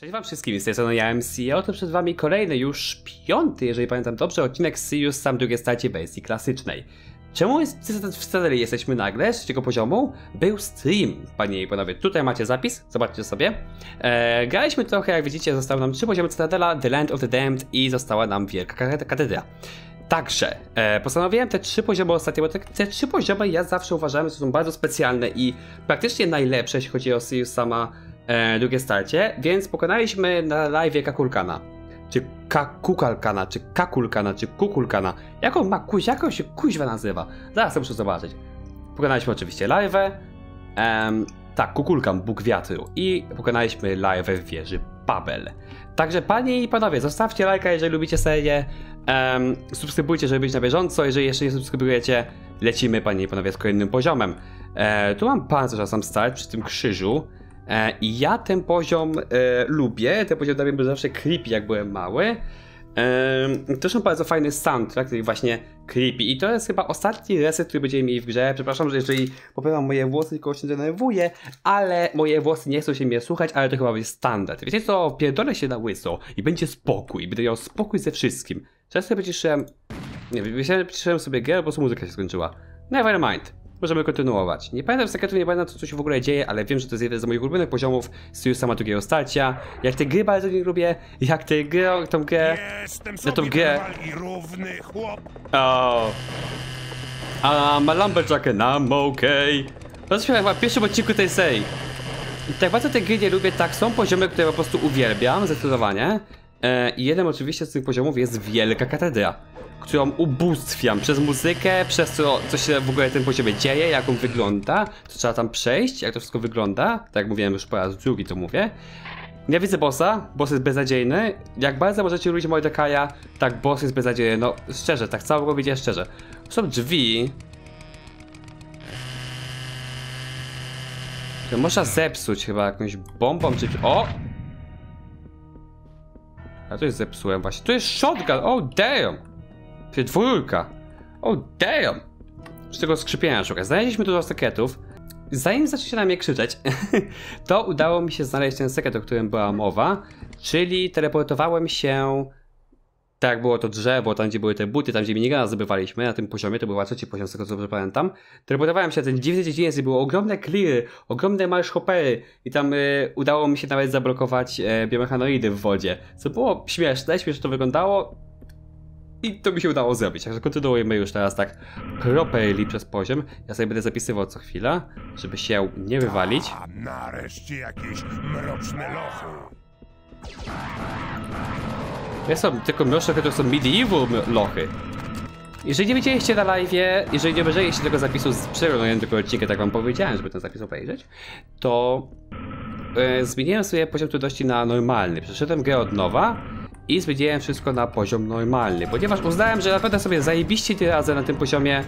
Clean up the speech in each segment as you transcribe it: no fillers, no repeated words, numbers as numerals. Cześć wam wszystkim, z tej strony ja Emssy, a oto przed wami kolejny, już piąty, jeżeli pamiętam dobrze, odcinek z Serious Sam Drugie Starcie wersji klasycznej. Czemu w Cytadeli jesteśmy nagle, z trzeciego poziomu? Był stream, panie i panowie, tutaj macie zapis, zobaczcie sobie. Graliśmy trochę, jak widzicie, zostały nam 3 poziomy Cytadela, The Land of the Damned i została nam wielka katedra. Także postanowiłem te 3 poziomy ostatnio, bo te 3 poziomy ja zawsze uważałem, że są bardzo specjalne i praktycznie najlepsze, jeśli chodzi o Serious Sama Drugie Starcie, więc pokonaliśmy na live'ie Kukulkana. Jak on się kuźwa nazywa? Zaraz to muszę zobaczyć. Pokonaliśmy oczywiście live'ę. Tak, Kukulkan, Bóg Wiatru. I pokonaliśmy live'ę w wieży Babel. Także panie i panowie, zostawcie lajka, jeżeli lubicie serię. Subskrybujcie, żeby być na bieżąco. Jeżeli jeszcze nie subskrybujecie, lecimy panie i panowie z kolejnym poziomem. Tu mam pancerza sam stać przy tym krzyżu. I ja ten poziom lubię, ten poziom dla mnie był zawsze creepy, jak byłem mały. Też mam bardzo fajny soundtrack, czyli właśnie creepy. I to jest chyba ostatni reset, który będziemy mieli w grze. Przepraszam, że jeżeli poprawiam moje włosy, tylko się denerwuję, ale moje włosy nie chcą się mnie słuchać, ale to chyba będzie standard. Wiecie co, pierdolę się na łyso i będzie spokój, będę miał spokój ze wszystkim. Często wyciszyłem... Nie, wyciszyłem sobie grę, bo po prostu muzyka się skończyła. Never mind. Możemy kontynuować. Nie pamiętam sekretu, nie pamiętam co się w ogóle dzieje, ale wiem, że to jest jeden z moich ulubionych poziomów z Serious Sama Drugiego Starcia. Jak te gry bardzo nie lubię, jak te gry, tą grę... Na tą grę... O. A ma lumberjacka nam, okej. To się chyba w pierwszym odcinku tej serii. Tak bardzo te gry nie lubię, tak są poziomy, które po prostu uwielbiam, zdecydowanie. I jeden oczywiście z tych poziomów jest wielka katedra, którą ubóstwiam przez muzykę, przez to, co się w ogóle w tym poziomie dzieje, jak on wygląda, co trzeba tam przejść, jak to wszystko wygląda. Tak jak mówiłem już po raz drugi, to mówię. Ja widzę bossa, boss jest beznadziejny. Jak bardzo możecie lubić Mordekaja, tak boss jest beznadziejny, no szczerze, tak całkowicie szczerze. Są drzwi, które można zepsuć chyba jakąś bombą czy... O! A tu jest zepsułem właśnie, tu jest shotgun, oh damn! Czyli dwójka. Oh damn! Z tego skrzypienia szukać. Znaleźliśmy dużo sekretów. Zanim zaczęliście na mnie krzyczeć, to udało mi się znaleźć ten sekret, o którym była mowa. Czyli teleportowałem się... Tak, było to drzewo, tam gdzie były te buty, tam gdzie minigana zdobywaliśmy, na tym poziomie, to był 3. poziom, z tego co dobrze pamiętam. Teleportowałem się na ten dziwny dziedziniec i było ogromne cleary, ogromne marshhoppery i tam udało mi się nawet zablokować biomechanoidy w wodzie, co było śmieszne, śmiesznie to wyglądało. I to mi się udało zrobić, także kontynuujemy już teraz tak properly przez poziom. Ja sobie będę zapisywał co chwila, żeby się nie wywalić. Nareszcie jakieś mroczne lochy. Nie są tylko mroczne lochy, to są medieval lochy. Jeżeli nie widzieliście na live'ie, jeżeli nie obejrzeliście tego zapisu z przeglądania tego odcinka, tak wam powiedziałem, żeby ten zapis obejrzeć, to zmieniłem sobie poziom trudności na normalny. Przeszedłem grę od nowa i zmieniłem wszystko na poziom normalny, ponieważ uznałem, że naprawdę sobie zajebiście tyle razy na tym poziomie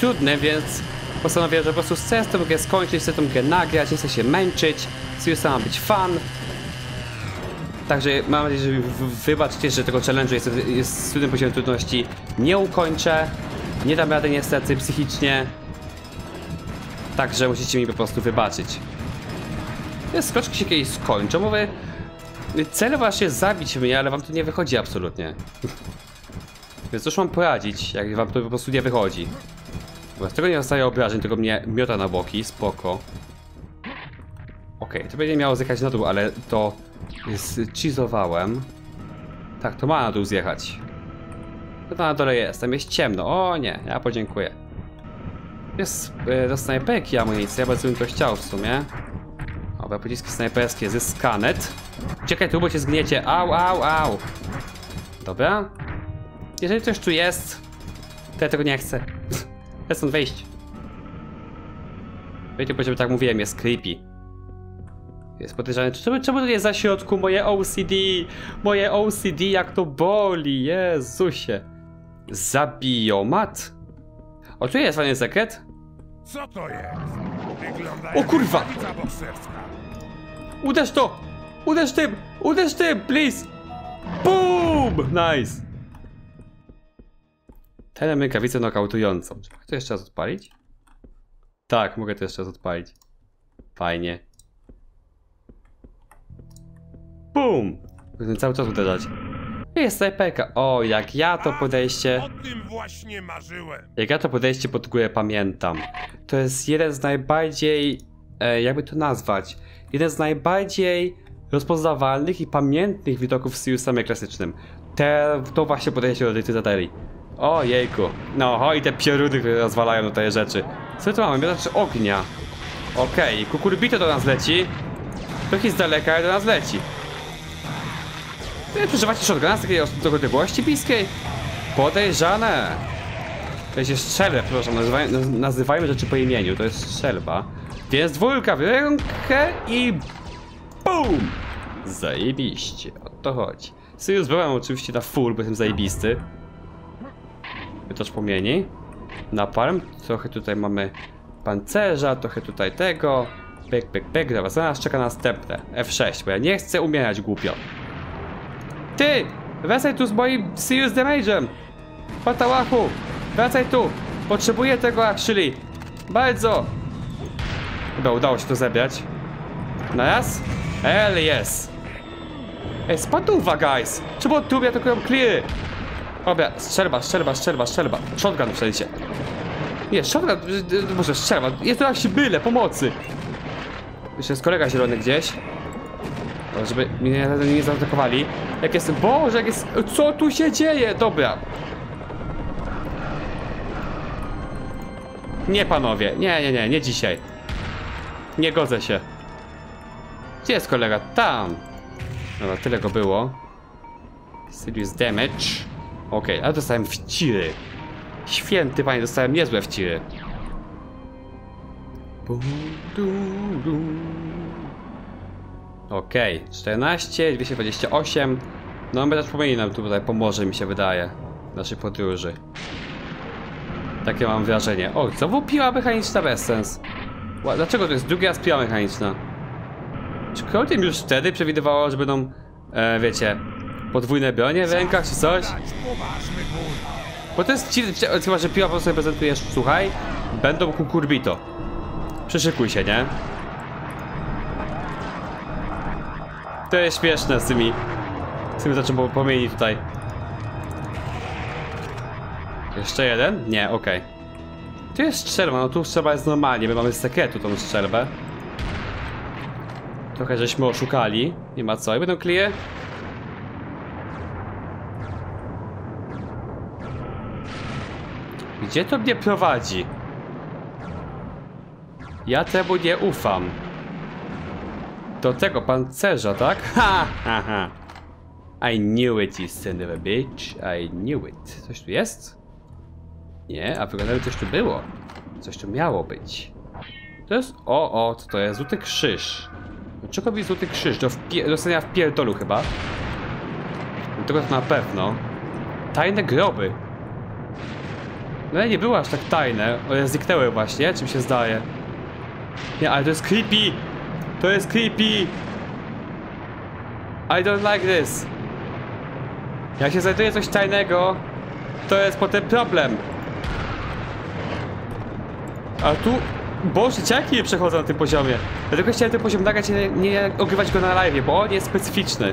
trudny, więc postanowiłem, że po prostu chcę tą grę skończyć, chcę tą grę nagrać, nie chcę się męczyć, chcę sama być fan. Także mam nadzieję, że wybaczcie, że tego challenge'u jest z trudnym poziomem trudności nie ukończę, nie dam rady niestety psychicznie, także musicie mi po prostu wybaczyć. Te skoczki się kiedyś skończą, mówię, cel właśnie zabić mnie, ale wam to nie wychodzi absolutnie. Więc cóż mam poradzić, jak wam to po prostu nie wychodzi. Bo z tego nie dostaję obrażeń, tylko mnie miota na boki, spoko. Okej, to będzie miało zjechać na dół, ale to zchizowałem. Tak, to ma na dół zjechać. To na dole jest, tam jest ciemno, o nie, ja podziękuję. Jest, dostaję peki amunicji, ja bardzo bym to chciał w sumie. Dobra, pociski snajperskie ze skanet. Czekaj tu, bo się zgniecie. Au, au, au. Dobra. Jeżeli coś tu jest, to ja tego nie chcę. Chcę stąd wyjść. Wiecie, bo tak mówiłem, jest creepy. Jest podejrzany. Czemu to jest za środku? Moje OCD. Moje OCD, jak to boli. Jezusie. Zabiomat. O, tu jest fajny sekret. Co to jest? O kurwa! Uderz to! Uderz tym! Uderz tym! Please! Boom! Nice! Ten rękawicę nokautującą. Czy mogę to jeszcze raz odpalić? Tak, mogę to jeszcze raz odpalić. Fajnie. Bum! Będę cały czas uderzać. Jest snajperka. O, jak ja to podejście... O tym właśnie marzyłem. Jak ja to podejście pod górę pamiętam. To jest jeden z najbardziej... jakby to nazwać? Jeden z najbardziej rozpoznawalnych i pamiętnych widoków w Serious Samie klasycznym. To właśnie podejście do tej Cytadeli. O jejku. No i te pioruny, które rozwalają do tej rzeczy. Co tu mamy? Miotacze ognia. Okej, kukurbito do nas leci. Trochę z daleka, ale do nas leci. Przeżywacie shotguna z takiej odległości bliskiej? Podejrzane. To jest strzelba, przepraszam, nazywajmy rzeczy po imieniu. To jest strzelba. Więc dwójka w rękę i... BUM! Zajebiście, o to chodzi. Serious byłem oczywiście na full, bo jestem zajebisty. Miotaż płomieni. Napalm. Trochę tutaj mamy pancerza, trochę tutaj tego. Pyk. Dobra, zaraz czeka następne. F6, bo ja nie chcę umierać głupio. Ty! Wracaj tu z moim Serious Damage'em! Patałachu! Wracaj tu! Potrzebuję tego actually! Bardzo! Chyba udało się to zebrać. Na raz? Hell yes! Ej, spadła guys! Czemu od tu atakują cleary? Dobra, strzelba. Shotgun wszędzie. Nie, shotgun, może strzelba. Jest teraz się byle, pomocy! Jeszcze jest kolega zielony gdzieś. Żeby mnie nie zaatakowali. Jak jestem... Boże, jak jest... Co tu się dzieje? Dobra. Nie, panowie. Nie dzisiaj. Nie godzę się. Gdzie jest kolega? Tam. Dobra, tyle go było. Serious damage. Okej, ale dostałem wciry. Święty panie, dostałem niezłe wciry. Okej, 14, 228. No my też pominam, tutaj pomoże mi się wydaje w naszej podróży. Takie mam wrażenie. O, znowu piła mechaniczna bez sens. Dlaczego to jest drugi raz piła mechaniczna? Czy Croteam już wtedy przewidywało, że będą, wiecie, podwójne bronie w rękach czy coś? Bo to jest dziwne, chyba że piła po prostu reprezentujesz, słuchaj, będą kukurbito. Przyszykuj się, nie? To jest śmieszne z tymi... zaczął pomienić tutaj. Jeszcze jeden? Nie, okej. Tu jest strzelba, no tu strzelba jest normalnie, my mamy z sekretu tą strzelbę. Trochę żeśmy oszukali, nie ma co, i będą klije. Gdzie to mnie prowadzi? Ja temu nie ufam. Do tego pancerza, tak? Ha! Aha. I knew it, you son of a bitch. I knew it. Coś tu jest? Nie, a wyglądało, coś tu było. Coś tu miało być. To jest... O, co to jest? Złoty krzyż. Dlaczego mi złoty krzyż? Do stania w pierdolu chyba. Dlatego to na pewno. Tajne groby. No nie były aż tak tajne. One zniknęły właśnie, czym się zdaje. Nie, ale to jest creepy! To jest creepy! I don't like this! Jak się znajduje coś tajnego, to jest potem problem! A tu... Boże, ciaki nie przechodzą na tym poziomie! Dlatego chciałem ten poziom nagrać i nie ogrywać go na live, bo on jest specyficzny.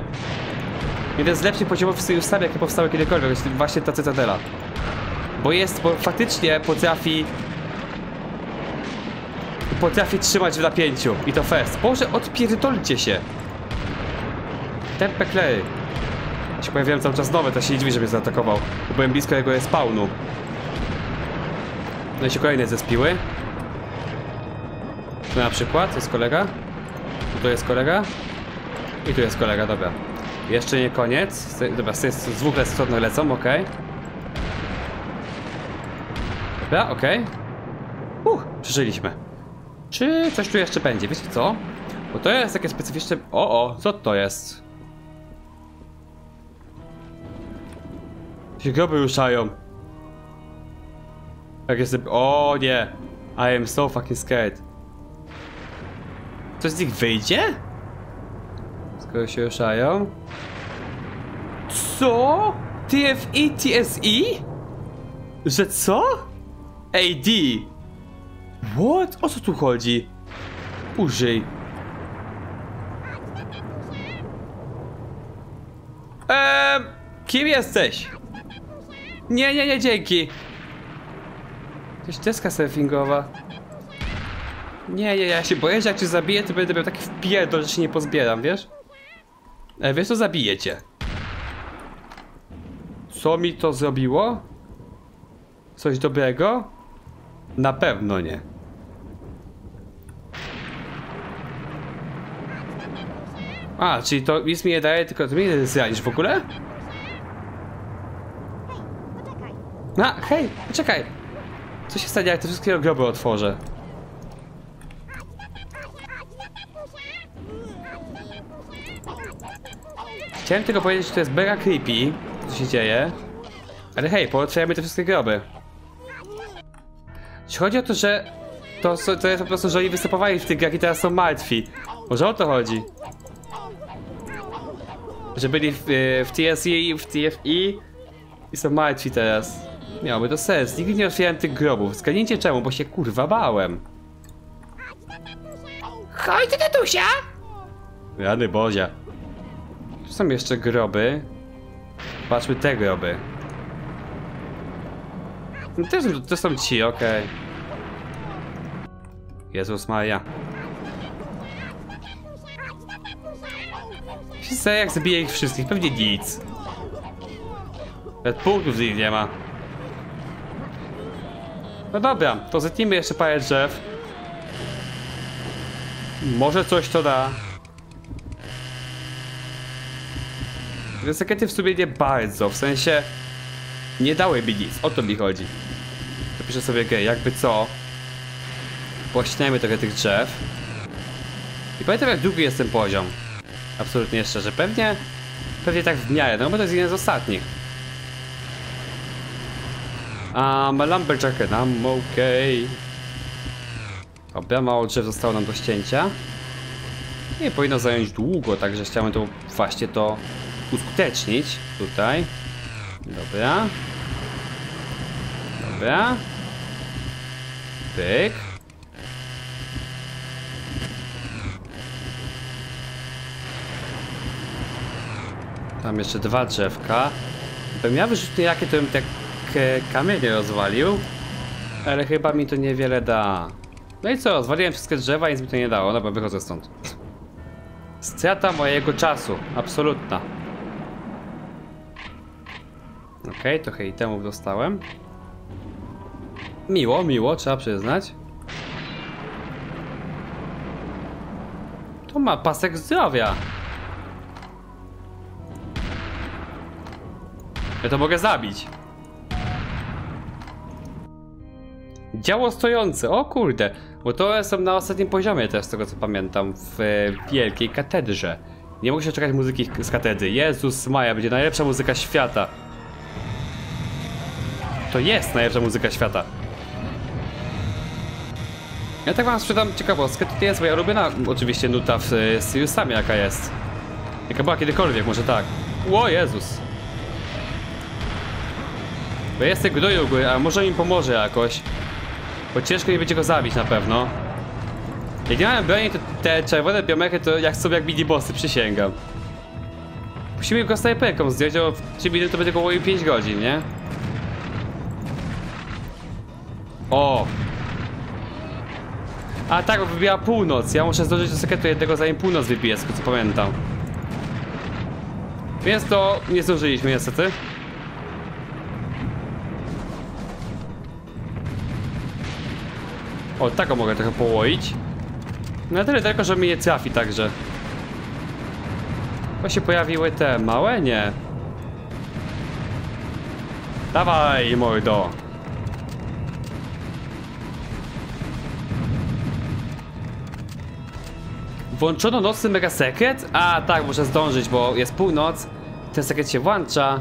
Jeden z lepszych poziomów w Serious Samie, jakie powstały kiedykolwiek, jest właśnie ta Cytadela. Bo faktycznie potrafi trzymać w napięciu i to fest. Boże, odpierdolcie się! Tempe klery. Się pojawiają cały czas nowe, to się nie dziwi, że mnie zaatakował. Bo byłem blisko jego spawnu. No i się kolejne zespiły. Tu na przykład jest kolega. Tu jest kolega. I tu jest kolega, dobra. Jeszcze nie koniec. Dobra, z dwóch lecą, okej. Dobra, okej. Przeżyliśmy. Czy coś tu jeszcze będzie? Wiecie co? Bo to jest takie specyficzne... co to jest? Te groby ruszają. Jak jest... O nie! I am so fucking scared. Coś z nich wyjdzie? Skoro się ruszają... Co? TFI? TSI? Że co? AD! What? O co tu chodzi? Użyj. Kim jesteś? Nie, nie, nie, dzięki. Jakaś deska surfingowa. Nie, ja się boję, że jak cię zabiję, to będę miał taki wpierdol, że się nie pozbieram, wiesz? Wiesz co, zabiję cię. Co mi to zrobiło? Coś dobrego? Na pewno nie. A, czyli to nic mi nie daje, tylko ty mnie zranisz w ogóle? A, hej, poczekaj. Co się stanie, jak te wszystkie groby otworzę? Chciałem tylko powiedzieć, że to jest mega creepy, co się dzieje. Ale hej, potrzebujemy te wszystkie groby. Jeśli chodzi o to, że to jest po prostu, że oni występowali w tych grach i teraz są martwi. Może o to chodzi? Że byli w TSI, w TFI i są martwi teraz. Miałoby to sens. Nigdy nie otwierałem tych grobów. Zgadnijcie czemu, bo się kurwa bałem. Chodź do tatusia! Rany Bozia. Tu są jeszcze groby. Patrzmy te groby. No to są ci, okej. Jezus Maria. Wiesz jak zabiję ich wszystkich? Pewnie nic. Nawet punktów z nich nie ma. No dobra, to zetnijmy jeszcze parę drzew. Może coś to da. Sekety w sumie nie bardzo, w sensie nie dały mi nic, o to mi chodzi. Zapiszę sobie grę, jakby co. Pościnajmy trochę tych drzew. I pamiętam jak długi jest ten poziom. Absolutnie szczerze, pewnie tak w miarę, no bo to jest jeden z ostatnich. Lumberjack, nam okej. Dobra, mało drzew zostało nam do ścięcia. Nie powinno zająć długo, także chciałem to właśnie to uskutecznić tutaj. Dobra. Dobra. Pyk. Tam jeszcze dwa drzewka. Gdybym ja wyrzucił jakie, to bym te kamienie rozwalił. Ale chyba mi to niewiele da. No i co, rozwaliłem wszystkie drzewa i nic mi to nie dało. Dobra, wychodzę stąd. Strata mojego czasu. Absolutna. Okej, trochę itemów dostałem. Miło, miło, trzeba przyznać. To ma pasek zdrowia. Ja to mogę zabić. Działo stojące, o kurde. Bo to są na ostatnim poziomie też, z tego co pamiętam. W wielkiej katedrze. Nie mogę się czekać muzyki z katedry. Jezus Maria, będzie najlepsza muzyka świata. To jest najlepsza muzyka świata. Ja tak wam sprzedam ciekawostkę. To nie jest moja ulubiona oczywiście nuta w Serious Samie, jaka jest. Jaka była kiedykolwiek, może tak. Ło Jezus. Bo jest tego do góry, a może im pomoże jakoś. Bo ciężko nie będzie go zabić na pewno. Jak nie mamy broni, to te czerwone biomechy to jak sobie jak mini-bossy, przysięgam. Musimy go snajperką zdjąć, bo w 3 minuty to będzie koło 5 godzin, nie? O! A tak, wybiła północ. Ja muszę zdążyć do sekretu jednego, zanim północ wybije, co pamiętam. Więc to nie zdążyliśmy niestety. O, tak mogę trochę połoić. Na tyle tylko, że mnie nie trafi także. Chyba się pojawiły te małe? Nie. Dawaj, mordo. Włączono nocny mega sekret? A tak, muszę zdążyć, bo jest północ. Ten sekret się włącza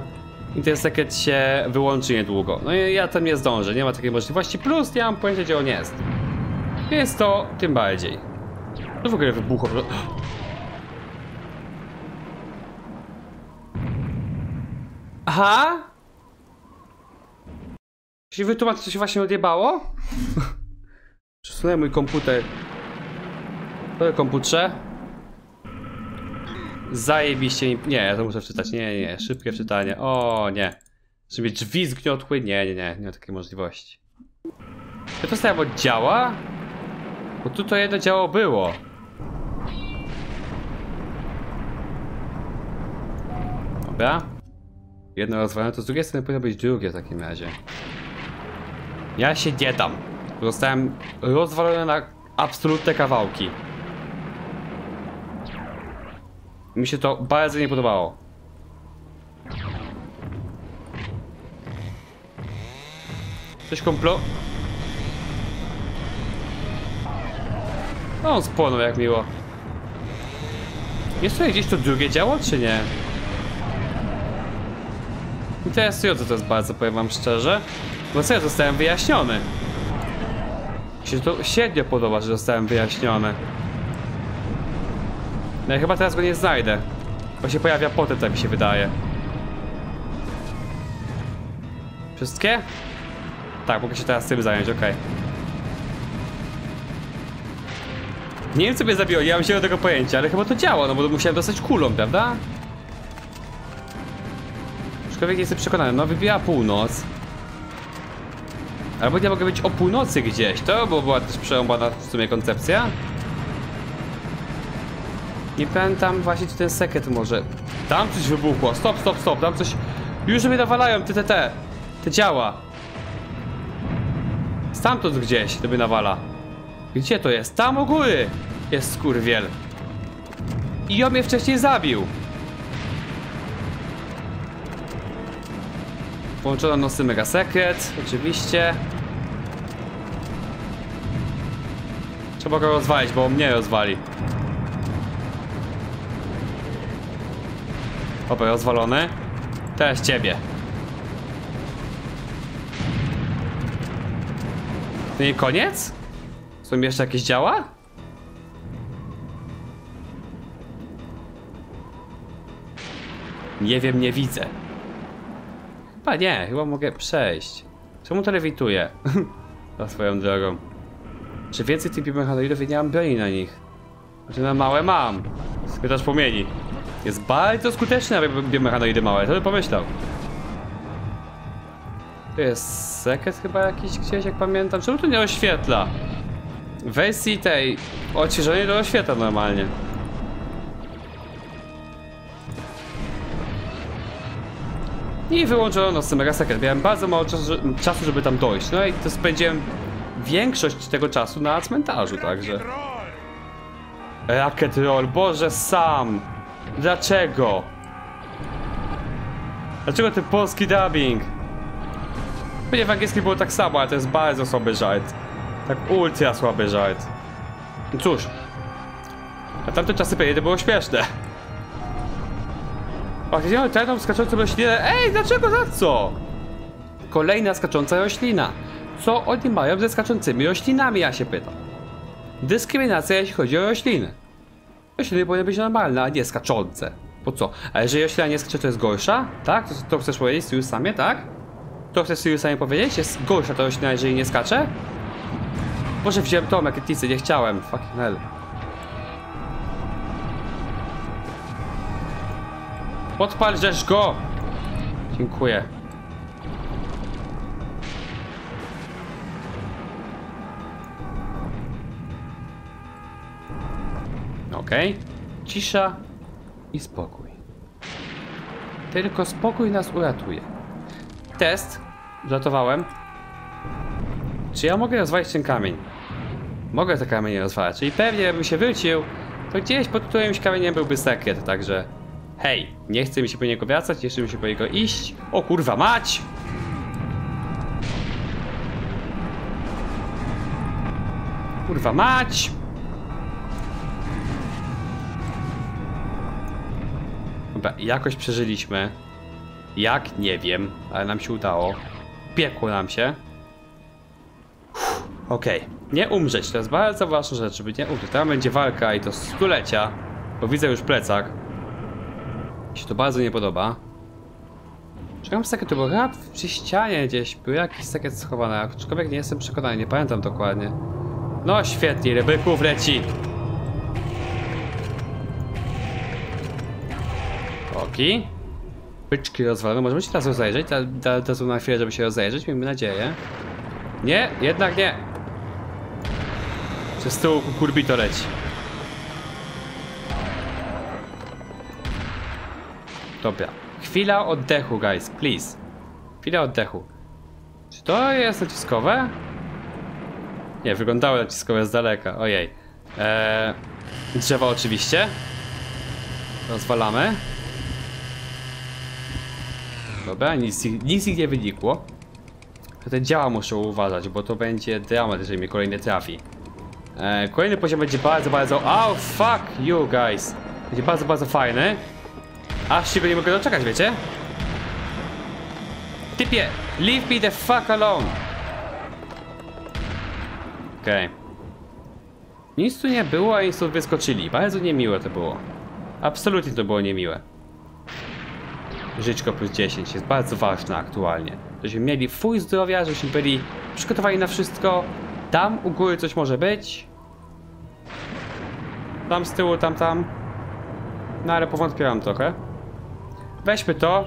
i ten sekret się wyłączy niedługo. No i ja tam nie zdążę, nie ma takiej możliwości. Plus nie mam pojęcia, gdzie on jest. Jest to tym bardziej. No w ogóle wybuchło. Aha! Jeśli wytłumaczyć, co się właśnie odjebało? Przesunę mój komputer. Komputerze. Zajebiście. Nie, ja to muszę wczytać. Nie, nie, szybkie wczytanie. O nie. Żeby drzwi zgniotły? Nie, nie, nie. Nie ma takiej możliwości. Czy to samo działa? Bo tu to jedno działo było. Dobra. Jedno rozwalone, to z drugiej strony powinno być drugie w takim razie. Ja się nie dam. Zostałem rozwalony na absolutne kawałki. Mi się to bardzo nie podobało. Coś komplo. No on spłonął, jak miło. Jest tutaj gdzieś to drugie działo, czy nie? Interesujące to jest bardzo, powiem wam szczerze. Bo co, ja zostałem wyjaśniony. Mi się to średnio podoba, że zostałem wyjaśniony. No i chyba teraz go nie znajdę. Bo się pojawia potem, tak mi się wydaje. Wszystkie? Tak, mogę się teraz tym zająć, okej. Nie wiem, co mnie zabiło, nie mam zielonego pojęcia, ale chyba to działa, no bo musiałem dostać kulą, prawda? Aczkolwiek nie jestem przekonany, no wybiła północ. Albo nie mogę być o północy gdzieś, to bo była też przerąbana w sumie koncepcja. Nie pamiętam właśnie, czy ten sekret może... Tam coś wybuchło, stop, stop, stop, tam coś... Już mnie nawalają, te działa. Stamtąd gdzieś to by nawala. Gdzie to jest? Tam u góry jest skurwiel. I on mnie wcześniej zabił. Połączono nosy mega sekret, oczywiście. Trzeba go rozwalić, bo on mnie rozwali. Opa, rozwalony. Teraz ciebie. No i koniec? Są jeszcze jakieś działa? Nie wiem, nie widzę. Chyba nie, chyba mogę przejść. Czemu to lewituje? Na swoją drogą. Czy więcej typów mechanoidów i nie mam broni na nich? Znaczy na małe mam. Skrytaż płomieni. Jest bardzo skuteczny na biomechanoidy małe, to bym pomyślał. To jest sekret chyba jakiś gdzieś, jak pamiętam. Czemu to nie oświetla? W wersji tej odświeżonej to oświetla normalnie. I wyłączono nosy mega sekret. Miałem bardzo mało czasu, żeby tam dojść. No i to spędziłem większość tego czasu na cmentarzu, także... Rocket Roll, Boże sam! Dlaczego? Dlaczego ten polski dubbing? Pewnie w angielskim było tak samo, ale to jest bardzo słaby żart. Tak ultra słaby żart. No cóż. A tamte czasy pewnie było śmieszne. Oczywiście czarną skaczącą roślinę. Ej, dlaczego, za co? Kolejna skacząca roślina. Co oni mają ze skaczącymi roślinami, ja się pytam. Dyskryminacja, jeśli chodzi o rośliny. Rośliny powinny być normalne, a nie skaczące. Po co? A jeżeli roślina nie skacze, to jest gorsza? Tak? To chcesz powiedzieć Serious Samie, tak? To chcesz Serious Samie powiedzieć? Jest gorsza ta roślina, jeżeli nie skacze? Boże, wziąłem tą rakietnicę, nie chciałem. Fucking hell. Podpal, żeż go! Dziękuję. Okej. Cisza i spokój. Tylko spokój nas uratuje. Test. Żartowałem. Czy ja mogę rozwalić ten kamień? Mogę te kamienie rozwalać. Czyli pewnie jakbym się wrócił, to gdzieś pod którymś kamieniem byłby sekret, także... Hej, nie chcę mi się po niego wracać, nie chcę mi się po niego iść. O kurwa mać! Kurwa mać! Dobra, jakoś przeżyliśmy. Jak? Nie wiem, ale nam się udało. Piekło nam się. Okej, nie umrzeć, to jest bardzo ważna rzecz, żeby nie umrzeć. Tam będzie walka i to stulecia, bo widzę już plecak. Mi się to bardzo nie podoba. Czekam sekret, bo chyba przy ścianie gdzieś był jakiś sekret schowany, aczkolwiek nie jestem przekonany, nie pamiętam dokładnie. No świetnie, ile byków leci. Boki. Byczki rozwalone. Możemy się teraz rozejrzeć. Teraz na chwilę, żeby się rozejrzeć. Miejmy nadzieję. Nie, jednak nie. Przez tył kurbito leci. Dobra. Chwila oddechu, guys. Please. Chwila oddechu. Czy to jest naciskowe? Nie, wyglądały naciskowe z daleka. Ojej. Drzewa oczywiście. Rozwalamy. Dobra, nic ich nie wynikło. Te działa muszę uważać, bo to będzie dramat, jeżeli mi kolejny trafi. Kolejny poziom będzie bardzo... Oh, fuck you guys. Będzie bardzo fajny. Aż się nie mogę doczekać, wiecie? Typie, leave me the fuck alone. Okej. Nic tu nie było, a nic tu wyskoczyli. Bardzo niemiłe to było. Absolutnie to było niemiłe. Życzko plus 10 jest bardzo ważna aktualnie. Żebyśmy mieli full zdrowia, żebyśmy byli przygotowani na wszystko. Tam u góry coś może być. Tam z tyłu, tam. No ale powątpiłam trochę. Weźmy to.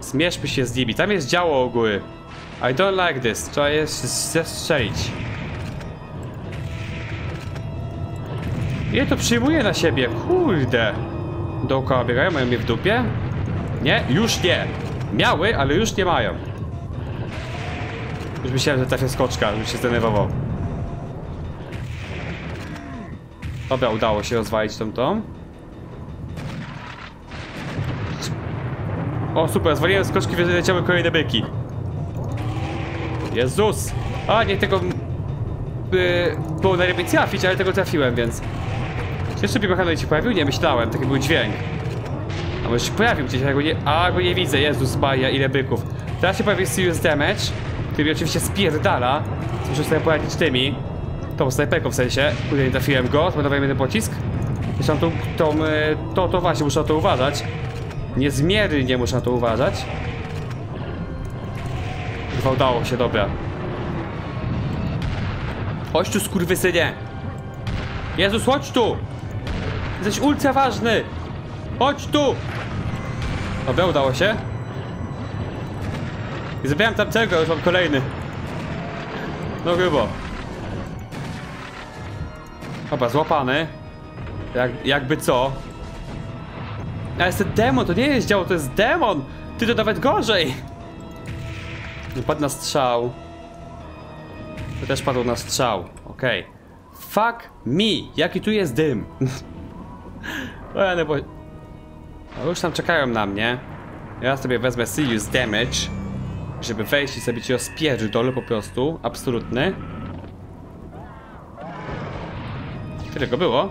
Zmierzmy się z nimi. Tam jest działo u góry. I don't like this. Trzeba je zestrzelić. Ile to przyjmuje na siebie? Kurde. Dookoła biegają, mają mnie w dupie? Nie? Już nie! Miały, ale już nie mają. Już myślałem, że trafię skoczka, żebym się zdenerwował. Dobra, udało się rozwalić tą. O, super, zwaliłem skoczki, wyleciały kolejne byki. Jezus! A, nie tego... było najlepiej trafić, ale tego trafiłem, więc... Jeszcze biegachanoj się pojawił? Nie myślałem, taki był dźwięk. A może się pojawił gdzieś, a go nie widzę. Jezus Maria, ile byków. Teraz się pojawił Serious Damage, który mi oczywiście spierdala. Muszę sobie poradzić tymi. Tą snajperką w sensie, kurde, nie trafiłem go, zmarnowałem jeden pocisk. Muszę na to właśnie, muszę na to uważać. Niezmiernie muszę na to uważać. Chyba udało się, dobra. Chodź tu, skurwysynie! Jezus, chodź tu! Jesteś ultra ważny! Chodź tu! Dobra, udało się. I zabrałem tamtego, już mam kolejny. No grubo. Dobra, złapany. Jakby co. Ale jest ten demon, to nie jest działo, to jest demon! Ty to nawet gorzej! Padł na strzał. To też padł na strzał, okej. Fuck me! Jaki tu jest dym? O ja bo... Już tam czekają na mnie. Ja sobie wezmę Serious Damage, żeby wejść i sobie ci rozpierdolę po prostu. Absolutny. Tyle go było.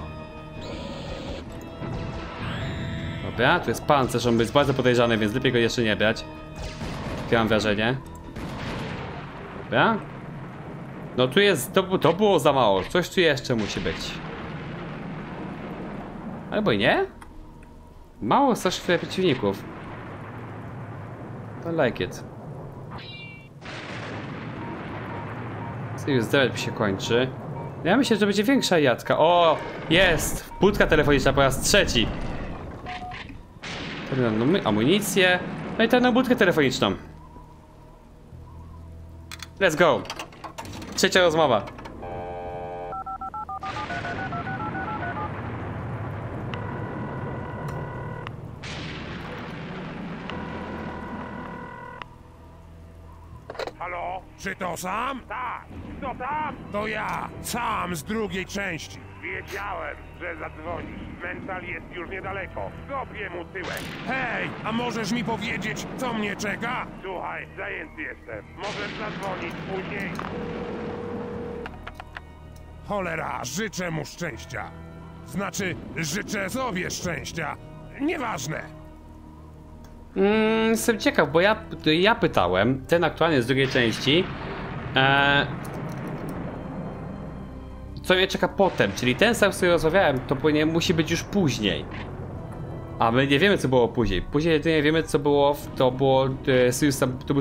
Dobra, tu jest pancerz, on jest bardzo podejrzany, więc lepiej go jeszcze nie brać. Takie mam wrażenie. Dobra. No tu jest, to było za mało, coś tu jeszcze musi być. Albo i nie? Mało strasznych przeciwników. I like it. Serious Damage się kończy. Ja myślę, że będzie większa jadka. O, jest! Budka telefoniczna po raz trzeci. Amunicję. No i tę budkę telefoniczną. Let's go! Trzecia rozmowa. Halo? Czy to sam? Tak, to tam? To ja, sam z drugiej części. Wiedziałem, że zadzwonisz. Mental jest już niedaleko. Kopię mu tyłek. Hej, a możesz mi powiedzieć, co mnie czeka? Słuchaj, zajęty jestem. Możesz zadzwonić później. Cholera, życzę mu szczęścia. Znaczy, życzę sobie szczęścia. Nieważne. Jestem ciekaw, bo ja pytałem. Ten aktualnie z drugiej części. Co mnie czeka potem, czyli ten sam, z którym rozmawiałem, to powinien, musi być już później. A my nie wiemy, co było później. Później nie wiemy, co było, to był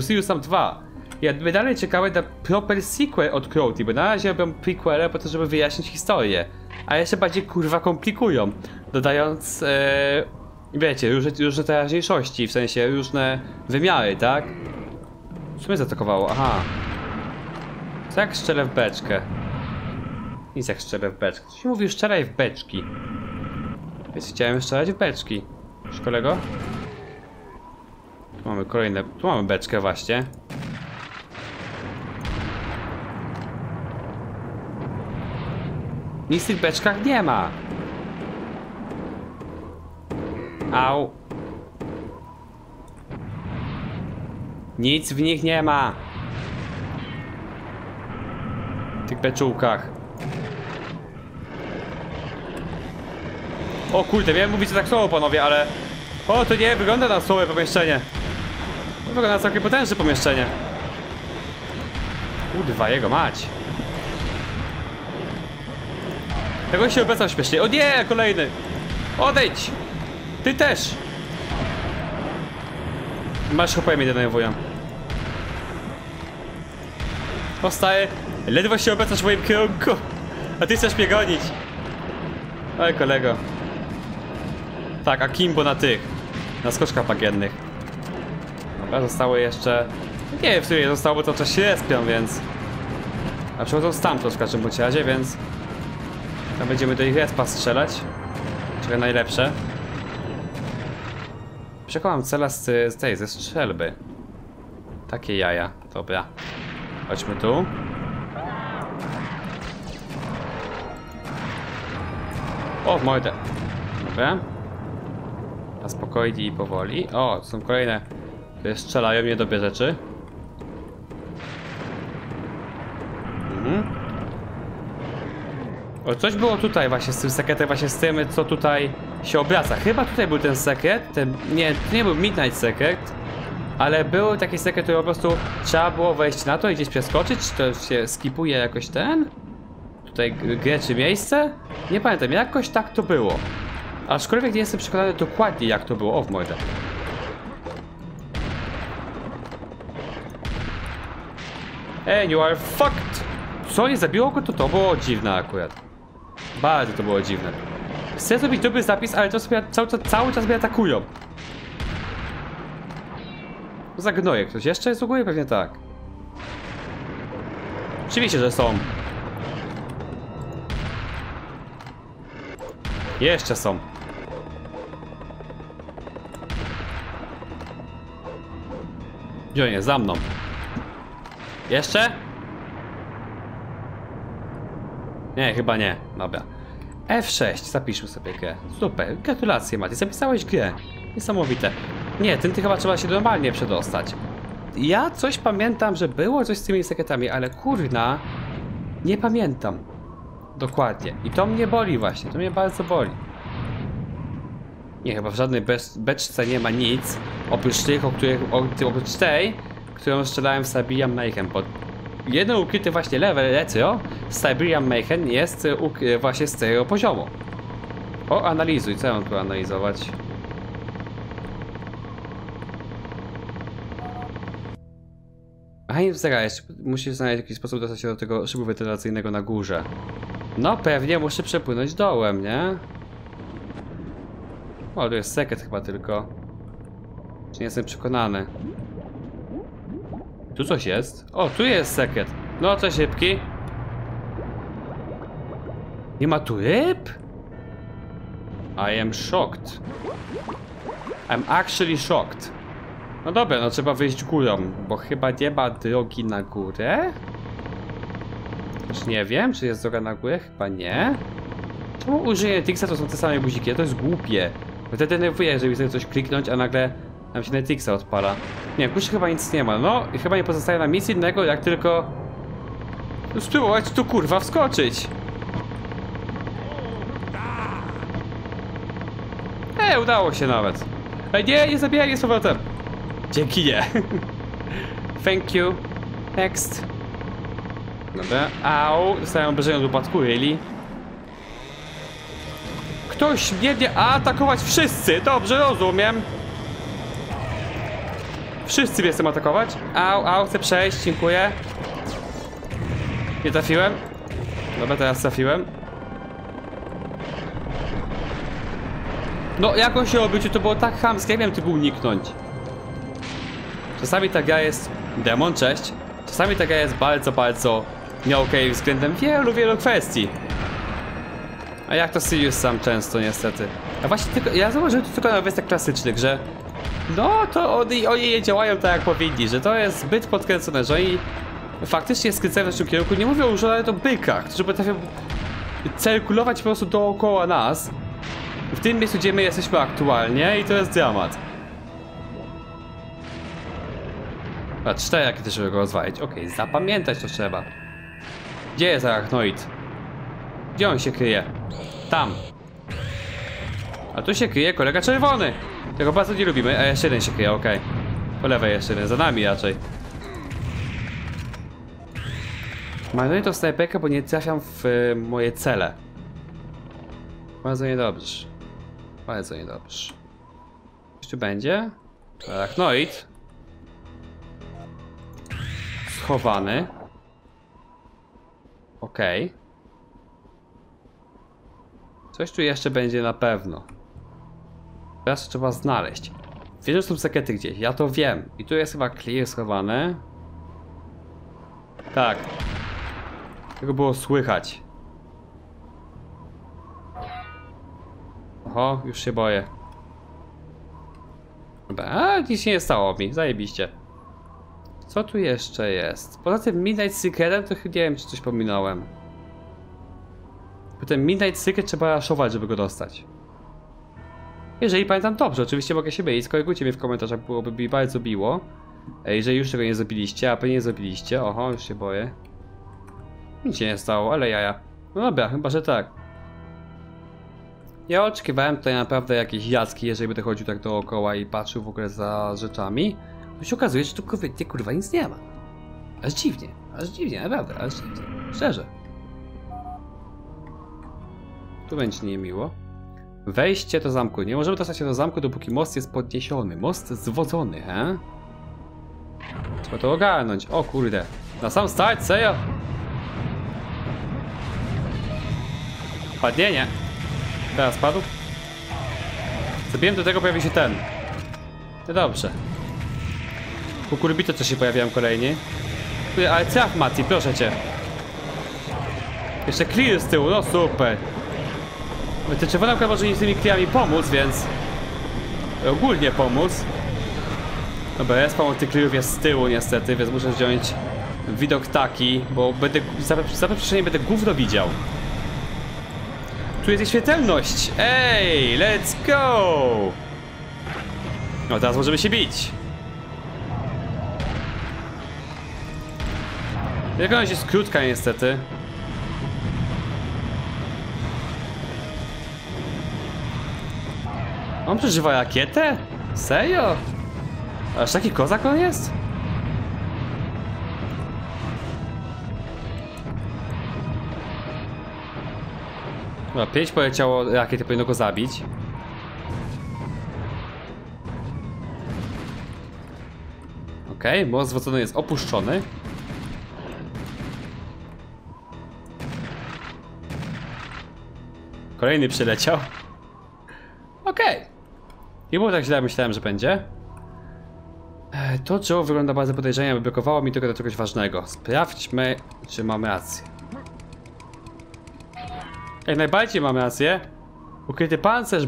Serious Sam 2. I my dalej czekamy na proper sequel od Croteam, bo na razie robią prequele po to, żeby wyjaśnić historię. A jeszcze bardziej, kurwa, komplikują, dodając wiecie, różne teraźniejszości, w sensie różne wymiary, tak? Co mnie zaatakowało? Aha. To jak strzelę w beczkę. Nic jak strzelę w beczkę. Coś mi mówił, strzelaj w beczki. Więc chciałem strzelać w beczki. Już kolego? Tu mamy kolejne... Tu mamy beczkę właśnie. Nic w tych beczkach nie ma. Au. Nic w nich nie ma. W tych beczułkach. O kurde, wiem, mówicie tak słowo, panowie, ale... O, to nie wygląda na słabe pomieszczenie. To wygląda na całkiem potężne pomieszczenie. Kurwa, jego mać. Tego się obecał śmiesznie. O nie, kolejny. Odejdź. Ty też. Masz chłopę mnie denerwują. Powstaje. Ledwo się obecasz w moim kierunku. A ty chcesz mnie gonić. Oj, kolego. Tak, a Kimbo na tych. Na skoczkach bagiennych. Dobra, zostało jeszcze... Nie wiem, w której zostało, bo to czas się respią, więc... A przychodzą stamtąd w każdym bądź razie, więc... Tam będziemy do ich respa strzelać. Czyli najlepsze. Przekonam cela z tej, ze strzelby. Takie jaja. Dobra. Chodźmy tu. O, w mordę. Dobra. Na spokojnie i powoli. O, są kolejne, które strzelają niedobre rzeczy. Mhm. O, coś było tutaj właśnie z tym sekretem, właśnie z tym, co tutaj się obraca. Chyba tutaj był ten sekret, ten, nie, to nie był Midnight Secret, ale był taki sekret, który po prostu trzeba było wejść na to i gdzieś przeskoczyć, czy to się skipuje jakoś ten? Tutaj grę czy miejsce? Nie pamiętam, jakoś tak to było. Aczkolwiek nie jestem przekonany dokładnie jak to było, o w mordę. And you are fucked! Co, nie zabiło go? To było dziwne akurat. Bardzo to było dziwne. Chcę zrobić dobry zapis, ale to sobie cały czas mnie atakują. Zagnoję. Ktoś jeszcze jest w ogóle? Pewnie tak. Oczywiście, że są. Jeszcze są. Dzionie, za mną. Jeszcze? Nie, chyba nie. Dobra. F6. Zapiszmy sobie grę. Super. Gratulacje, Mati. Zapisałeś grę. Niesamowite. Nie, tym chyba trzeba się normalnie przedostać. Ja coś pamiętam, że było coś z tymi sekretami, ale kurna... Nie pamiętam. Dokładnie. I to mnie boli właśnie. To mnie bardzo boli. Nie, chyba w żadnej beczce nie ma nic. Oprócz tych, oprócz tej, którą strzelałem w Siberian Mayhem. Jeden ukryty właśnie level retro Siberian Mayhem jest właśnie z tego poziomu. O, analizuj, co ja mam tu analizować? A nie wzera, jeszcze musisz znaleźć jakiś sposób dostać się do tego szybu wentylacyjnego na górze. No pewnie muszę przepłynąć dołem, nie? O, tu jest sekret chyba tylko. Czy nie jestem przekonany? Tu coś jest? O, tu jest sekret. No, co szybki. Nie ma tu ryb? I am shocked. I'm actually shocked. No dobra, no trzeba wyjść górą, bo chyba nie ma drogi na górę. Już nie wiem, czy jest droga na górę, chyba nie. Czemu użyję Trixa, to są te same guziki? To jest głupie. Bo to denerwuje, jeżeli chcę coś kliknąć, a nagle nam się Netrixa odpala. Nie, kurczę, chyba nic nie ma. No i chyba nie pozostaje nam nic innego, jak tylko spróbować tu kurwa wskoczyć. Udało się nawet. Ej, nie, nie zabijaj mnie z powrotem. Dzięki, nie. Thank you. Next. Dobra. Au, dostałem obrażenia od upadku, really? Ktoś biegnie atakować wszyscy, dobrze rozumiem. Wszyscy mnie chcą atakować. Au, au, chcę przejść, dziękuję. Nie trafiłem. Dobra, teraz trafiłem. No, jak on się obrócił, to było tak chamskie, ja miałem tego uniknąć. Czasami ta gra jest demon, cześć. Czasami ta gra jest bardzo, bardzo nie okej względem wielu kwestii. A jak to Serious Sam często, niestety. A właśnie tylko, ja zauważyłem to tylko na wersjach klasycznych, że no to oni nie działają tak jak powinni, że to jest zbyt podkręcone, że oni faktycznie skręcają w naszym kierunku. Nie mówią już o bykach, którzy potrafią cyrkulować po prostu dookoła nas. W tym miejscu, gdzie my jesteśmy aktualnie, i to jest dramat. Patrz, te jakie też żeby go rozwalić. Okej, zapamiętać to trzeba. Gdzie jest arachnoid? Gdzie on się kryje? Tam. A tu się kryje kolega czerwony. Tego bardzo nie lubimy. A jeszcze jeden się kryje, okej. Po lewej jeszcze jeden, za nami raczej. Marnuję tą snajperkę, bo nie trafiam w moje cele. Bardzo niedobrze. Bardzo niedobrze. Coś tu będzie? Arachnoid. Schowany. Okej. Coś tu jeszcze będzie na pewno. Teraz trzeba znaleźć. Wiem, że są sekety gdzieś, ja to wiem. I tu jest chyba clear schowany. Tak. Tego było słychać. Oho, już się boję. A, nic nie stało mi, zajebiście. Co tu jeszcze jest? Poza tym Midnight Seekerem to chyba nie wiem, czy coś pominąłem. Potem Midnight Seeker trzeba raszować, żeby go dostać. Jeżeli pamiętam dobrze, oczywiście mogę się mylić, skorygujcie mnie w komentarzach, byłoby mi bardzo biło. Jeżeli już tego nie zrobiliście, a pewnie nie zrobiliście, oho, już się boję. Nic się nie stało, ale jaja. No dobra, chyba że tak. Ja oczekiwałem tutaj naprawdę jakiejś jaski, jeżeli będę chodził tak dookoła i patrzył w ogóle za rzeczami. To się okazuje, że tu kurwa nic nie ma. Aż dziwnie, naprawdę, aż dziwnie. Szczerze. Tu będzie niemiło. Wejście do zamku. Nie możemy dostać się do zamku, dopóki most jest podniesiony. Most zwodzony, he? Trzeba to ogarnąć. O kurde. Na sam stać, serio? Padnienie. Teraz padł. Zabiłem do tego, pojawi się ten. No dobrze. Kukurbito też się pojawiają kolejnie. Ale traf, Mati, proszę cię. Jeszcze clear z tyłu, no super. Te czerwona kula może mi z tymi kliami pomóc, więc ogólnie pomóc. No bez pomocy kliów jest z tyłu niestety, więc muszę wziąć widok taki, bo będę zapewne będę gówno widział. Tu jest świetlność. Ej, let's go! No teraz możemy się bić. Tylko ona jest krótka niestety. On przeżywa rakietę? Serio? Aż taki kozak on jest? Chyba 5 poleciało rakiety, powinno go zabić. Okej, most zwrócony jest opuszczony. Kolejny przyleciał. Okej. Nie było tak źle, myślałem, że będzie. To drzewo wygląda bardzo podejrzanie, aby blokowało mi tylko do czegoś ważnego. Sprawdźmy, czy mam rację. Jak najbardziej mam rację. Ukryty pancerz,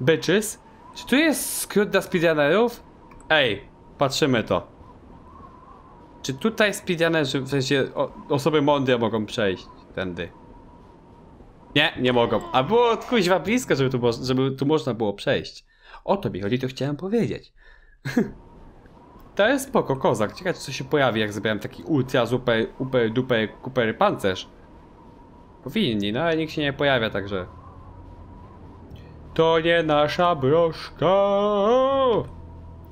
byczysz. Czy tu jest skrót dla speedrunnerów? Ej, patrzymy to. Czy tutaj speedrunnerzy, w sensie osoby mądre mogą przejść tędy? Nie, nie mogą. A było kuźwa blisko, żeby tu można było przejść. O to mi chodzi, to chciałem powiedzieć. To jest spoko, kozak. Ciekawe, co się pojawi, jak zrobiłem taki ultra, super, uper, duper, kuper pancerz. Powinni, no ale nikt się nie pojawia, także... To nie nasza broszka!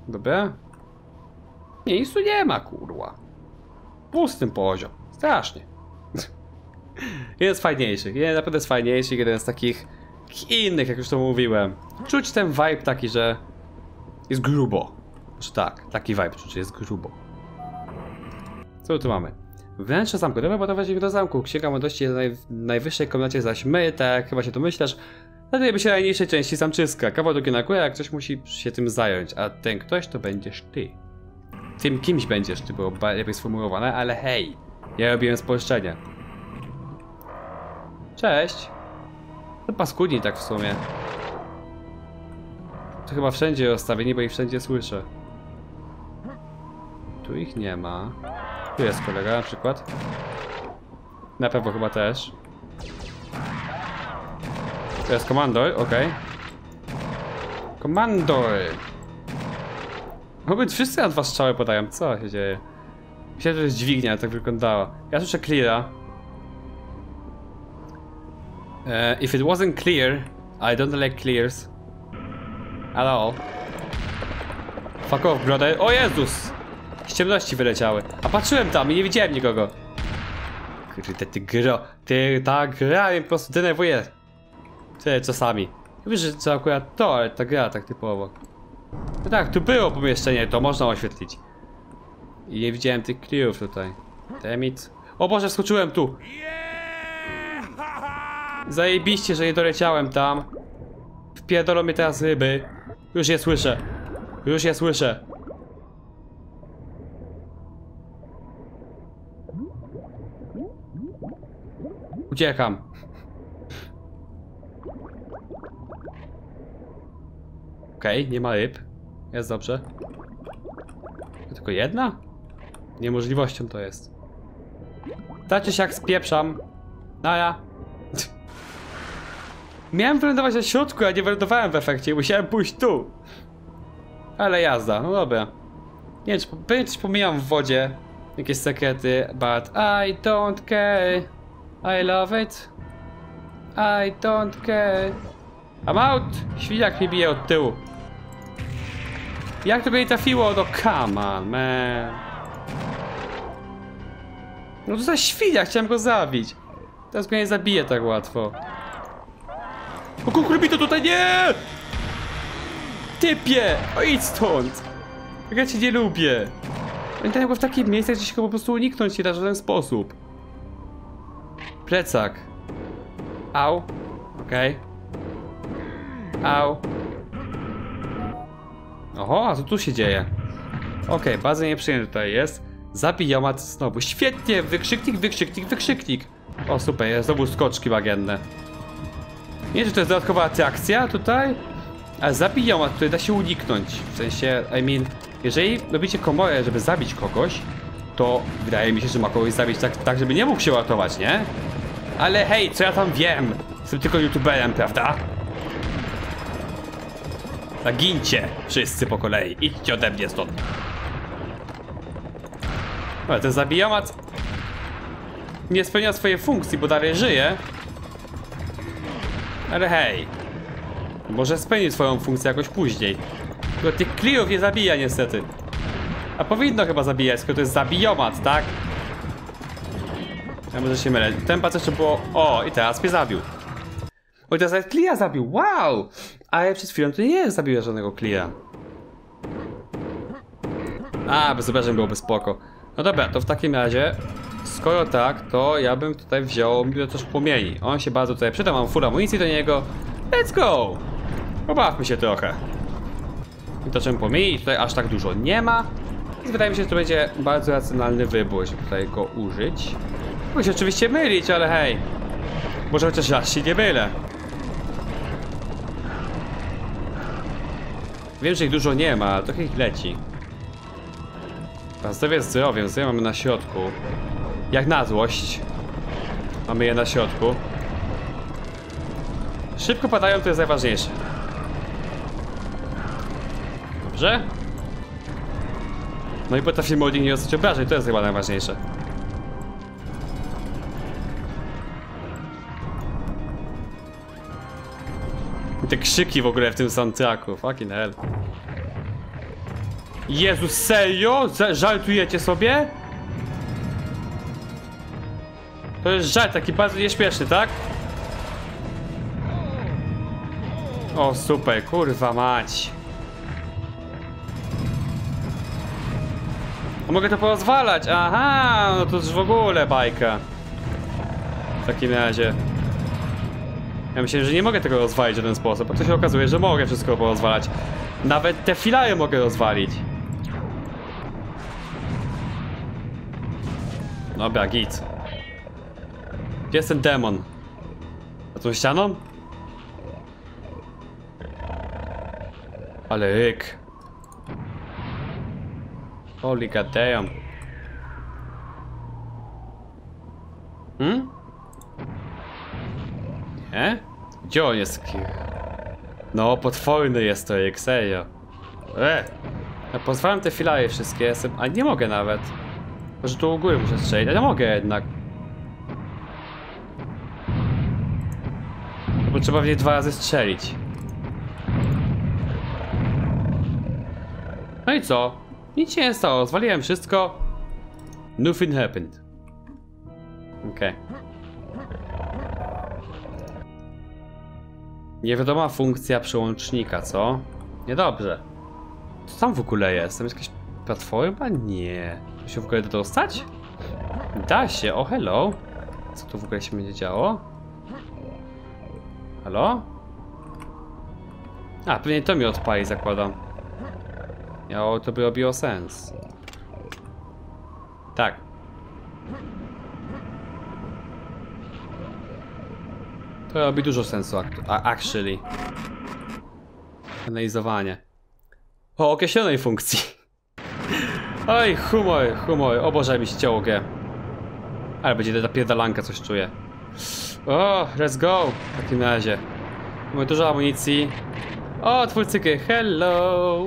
Dobra? Nie, nic tu nie ma, kurwa. Pustym poziom. Strasznie. Jeden z fajniejszych, naprawdę z fajniejszych, jeden z takich innych, jak już to mówiłem. Czuć ten vibe taki, że jest grubo. Znaczy tak, taki vibe czuć, że jest grubo. Co tu mamy? Wnętrze zamku, dobra, bo to właśnie do zamku. Księga młodości jest w najwyższej komnacie, zaś my, tak jak chyba się domyślasz, Znajdujemy się w najmniejszej części samczyska. Kawał drugi na górę, jak ktoś musi się tym zająć, a ten ktoś to będziesz ty. Tym kimś będziesz ty, było lepiej sformułowane, ale hej, ja robiłem spolszczenie. Cześć. To paskudni tak w sumie. To chyba wszędzie rozstawieni, bo ich wszędzie słyszę. Tu ich nie ma. Tu jest kolega na przykład. Na pewno chyba też. To jest komandor, okej. Komandor! Mogę wszyscy na dwa strzały podają, co się dzieje? Myślałem, że to jest dźwignia, tak wyglądała. Ja słyszę cleara. If it wasn't clear, I don't like clears. At all. Fuck off, brother. O Jezus! Z ciemności wyleciały. A patrzyłem tam i nie widziałem nikogo. Kurde, ta gra mnie po prostu denerwuje. Tyle czasami. Wiesz, że to akurat to, ale ta gra tak typowo. No tak, tu było pomieszczenie, to można oświetlić. I nie widziałem tych clearów tutaj. Temit. O Boże, skoczyłem tu! Zajebiście, że nie doleciałem tam. Wpierdolą mnie teraz ryby. Już je słyszę. Już je słyszę. Uciekam. Okej, nie ma ryb. Jest dobrze. To tylko jedna? Niemożliwością to jest. Tacie się jak spieprzam. Naja. Miałem wylądować na środku, a nie wylądowałem w efekcie. Musiałem pójść tu. Ale jazda, no dobra. Nie wiem, czy pomijam w wodzie jakieś sekrety, but I don't care. I love it. I don't care. I'm out! Świniak mi bije od tyłu. Jak to by nie trafiło? No come on, man. No to za świniak, chciałem go zabić. Teraz go nie zabiję tak łatwo. O kukurbi to tutaj nie! Typie! O idź stąd! Ja cię nie lubię. Pamiętaj go w takich miejscach, gdzie się go po prostu uniknąć nie da w żaden sposób. Plecak. Au. Okej. Au. Oho, a co tu się dzieje? Okej, bardzo nieprzyjemny tutaj jest. Zabijał mat znowu. Świetnie! Wykrzyknik, wykrzyknik, wykrzyknik! O super, jest znowu skoczki bagienne. Nie wiem, czy to jest dodatkowa atrakcja tutaj, ale zabijał, a tutaj da się uniknąć. W sensie, I mean, jeżeli robicie komorę, żeby zabić kogoś, to wydaje mi się, że ma kogoś zabić tak żeby nie mógł się ratować, nie? Ale hej, co ja tam wiem? Jestem tylko youtuberem, prawda? Zagincie wszyscy po kolei. Idźcie ode mnie stąd. Ale ten zabijamat nie spełnia swojej funkcji, bo dalej żyje. Ale hej, może spełni swoją funkcję jakoś później. Tylko tych kliów nie zabija niestety. A powinno chyba zabijać, tylko to jest zabijomat, tak? Ja może się mylę. Ten patrz jeszcze było... O, i teraz mnie zabił. O, i teraz nawet klija zabił, wow! Ale przed chwilą to nie zabiła żadnego klija. A, bez obrażeń byłoby spoko. No dobra, to w takim razie... Skoro tak, to ja bym tutaj wziął miotacz płomieni. On się bardzo tutaj przyda, mam full amunicji do niego. Let's go! Pobawmy się trochę. Miotaczem płomieni tutaj aż tak dużo nie ma. Więc wydaje mi się, że to będzie bardzo racjonalny wybór, żeby tutaj go użyć. Mogę się oczywiście mylić, ale hej. Może chociaż raz się nie mylę. Wiem, że ich dużo nie ma, ale trochę ich leci. Zdrowie z zdrowiem, zdrowie mamy na środku. Jak na złość. Mamy je na środku. Szybko padają, to jest najważniejsze. Dobrze? No i potrafimy od nich nie dostać obrażeń, to jest chyba najważniejsze. I te krzyki w ogóle w tym soundtracku, fucking hell. Jezus, serio? Żartujecie sobie? To jest żart taki bardzo nieśmieszny, tak? O super, kurwa mać. A mogę to porozwalać, aha, no to już w ogóle bajka. W takim razie. Ja myślę, że nie mogę tego rozwalić w żaden sposób, a to się okazuje, że mogę wszystko porozwalać. Nawet te filary mogę rozwalić. Dobra, git. Gdzie jest ten demon? Za tą ścianą? Ale ryk. Holy god damn. Nie? Gdzie on jest? No, potworny jest to ryk, serio. Ja pozwalam te filary wszystkie, jestem... A nie mogę nawet. Może tu u góry muszę strzelić, ale mogę jednak. Bo trzeba w niej 2 razy strzelić. No i co? Nic się nie stało, zwaliłem wszystko. Nothing happened. Okej. Niewiadoma funkcja przełącznika, co? Niedobrze. Co tam w ogóle jest? Tam jest jakaś platforma? Nie. Tu się w ogóle dostać? Da się, o hello. Co tu w ogóle się będzie działo? Halo? A, pewnie to mi odpali, zakładam. Miało, to by robiło sens. Tak. To robi dużo sensu, actually. Analizowanie. O, określonej funkcji. Oj, humor. O Boże, mi się ciało grę. Ale będzie ta pierdalanka, coś czuję. O, let's go. W takim razie. Mamy dużo amunicji. O, twórcy gry, hello.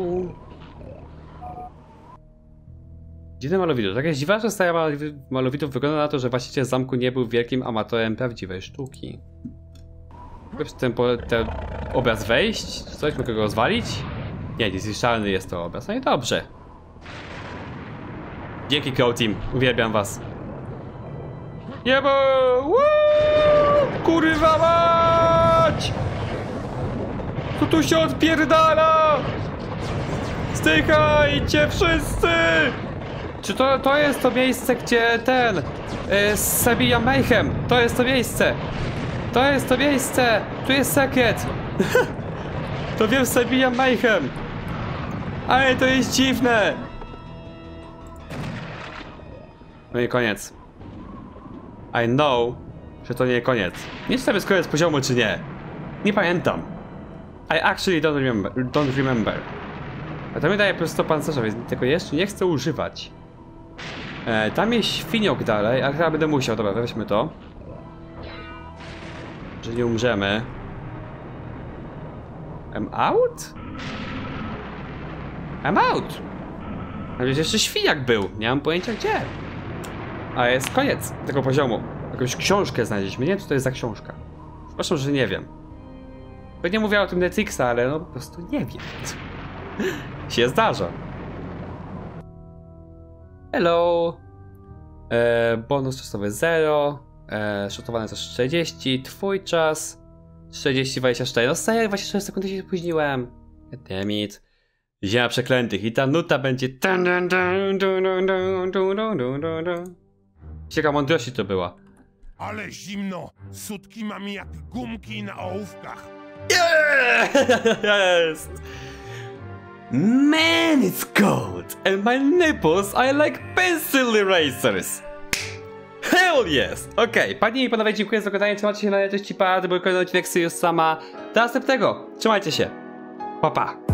Dziwne malowidło. Takie dziwaczne stare malowidło wygląda na to, że właściciel zamku nie był wielkim amatorem prawdziwej sztuki. Mogę przez ten obraz wejść? Czy coś? Mogę go rozwalić? Nie, niezniszczalny jest to obraz. No i dobrze. Dzięki, Croteam. Uwielbiam was. Jebo! Kurwa mać! Co tu się odpierdala? Zdychajcie wszyscy! Czy to jest to miejsce, gdzie ten... Siberian Mayhem? To jest to miejsce! To jest to miejsce! Tu jest sekret! To wiem, Siberian Mayhem! Ale to jest dziwne! No i koniec. I know, że to nie koniec. Nie wiem, czy tam jest koniec poziomu, czy nie. Nie pamiętam. I actually don't remember. A to mi daje prosto pancerza, więc tego jeszcze nie chcę używać. Tam jest świniok dalej, ale chyba będę musiał. Dobra, weźmy to. Że nie umrzemy. I'm out! Ale jeszcze świniak był, nie mam pojęcia gdzie. A jest koniec tego poziomu. Jakąś książkę znaleźliśmy, nie wiem co to jest za książka. Przepraszam, że nie wiem. Pewnie mówiła o tym Netflixa, ale no po prostu nie wiem. Się zdarza. Hello. Bonus czasowy 0. Szotowane za 40. Twój czas 40-24. No staję, 24 sekundy się spóźniłem. Damn it. Ziemia przeklętych i ta nuta będzie. Ciekawa mądrości to była. Ale zimno. Sutki mam jak gumki na ołówkach. Jest! Man, it's cold! And my nipples are like pencil erasers! Hell yes! Okej, panie i panowie, dziękuję za oglądanie. Trzymajcie się na litości, to był kolejny odcinek Serious Sama. Do następnego! Trzymajcie się! Pa, pa!